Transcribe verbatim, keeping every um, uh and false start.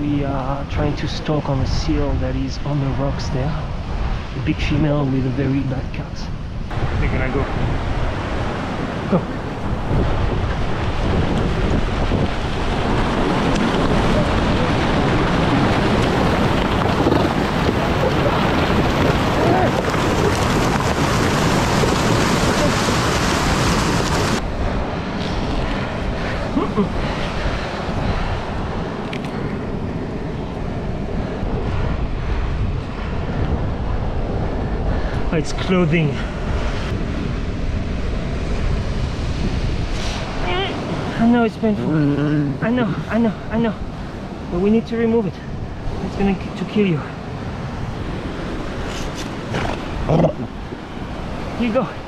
We are trying to stalk on a seal that is on the rocks there. A big female with a very bad cut. They're gonna go. Go. It's clothing. I know it's painful. I know, I know, I know. But we need to remove it. It's going to kill you. Here you go.